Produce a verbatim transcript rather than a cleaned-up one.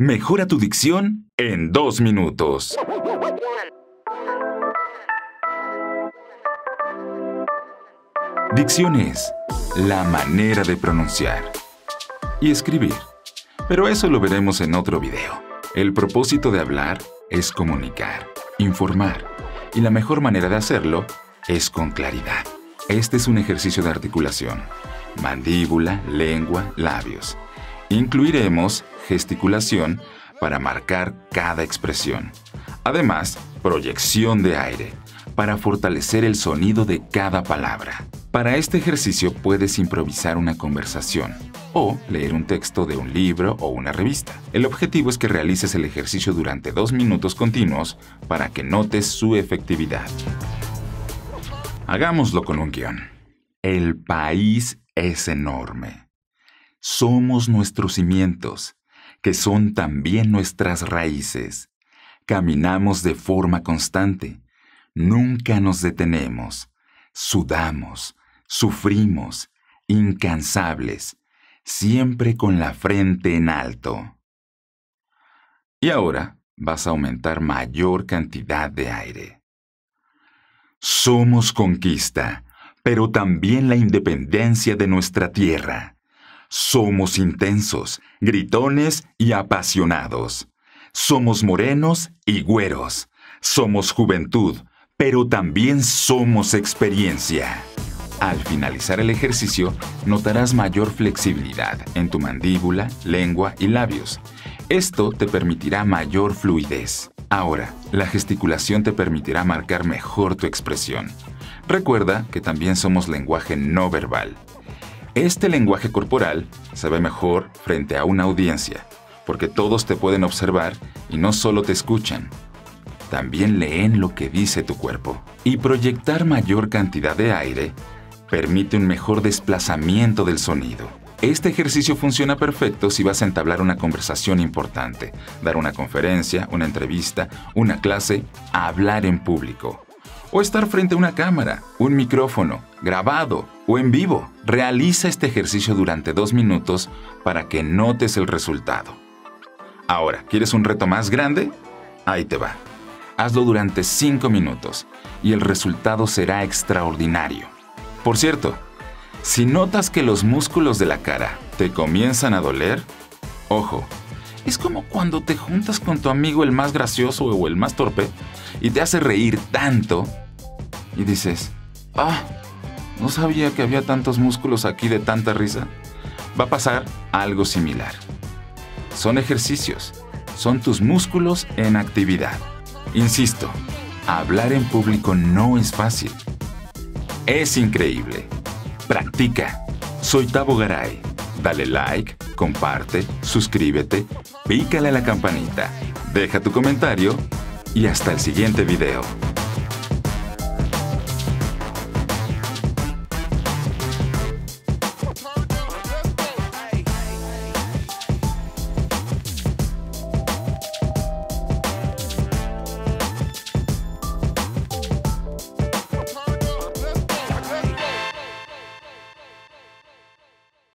Mejora tu dicción en dos minutos. Dicción es la manera de pronunciar y escribir, pero eso lo veremos en otro video. El propósito de hablar es comunicar, informar, y la mejor manera de hacerlo es con claridad. Este es un ejercicio de articulación: mandíbula, lengua, labios. Incluiremos gesticulación para marcar cada expresión. Además, proyección de aire para fortalecer el sonido de cada palabra. Para este ejercicio puedes improvisar una conversación o leer un texto de un libro o una revista. El objetivo es que realices el ejercicio durante dos minutos continuos para que notes su efectividad. Hagámoslo con un guión. El país es enorme. Somos nuestros cimientos, que son también nuestras raíces. Caminamos de forma constante. Nunca nos detenemos. Sudamos, sufrimos, incansables, siempre con la frente en alto. Y ahora vas a aumentar mayor cantidad de aire. Somos conquista, pero también la independencia de nuestra tierra. Somos intensos, gritones y apasionados. Somos morenos y güeros. Somos juventud, pero también somos experiencia. Al finalizar el ejercicio, notarás mayor flexibilidad en tu mandíbula, lengua y labios. Esto te permitirá mayor fluidez. Ahora, la gesticulación te permitirá marcar mejor tu expresión. Recuerda que también somos lenguaje no verbal. Este lenguaje corporal se ve mejor frente a una audiencia, porque todos te pueden observar y no solo te escuchan, también leen lo que dice tu cuerpo. Y proyectar mayor cantidad de aire permite un mejor desplazamiento del sonido. Este ejercicio funciona perfecto si vas a entablar una conversación importante, dar una conferencia, una entrevista, una clase, hablar en público, o estar frente a una cámara, un micrófono, grabado o en vivo. Realiza este ejercicio durante dos minutos para que notes el resultado. Ahora, ¿quieres un reto más grande? Ahí te va. Hazlo durante cinco minutos y el resultado será extraordinario. Por cierto, si notas que los músculos de la cara te comienzan a doler, ojo, es como cuando te juntas con tu amigo el más gracioso o el más torpe y te hace reír tanto y dices, ah, no sabía que había tantos músculos aquí de tanta risa. Va a pasar algo similar. Son ejercicios, son tus músculos en actividad. Insisto, hablar en público no es fácil. Es increíble. Practica. Soy Tabo Garay. Dale like, comparte, suscríbete, pícale a la campanita, deja tu comentario y hasta el siguiente video.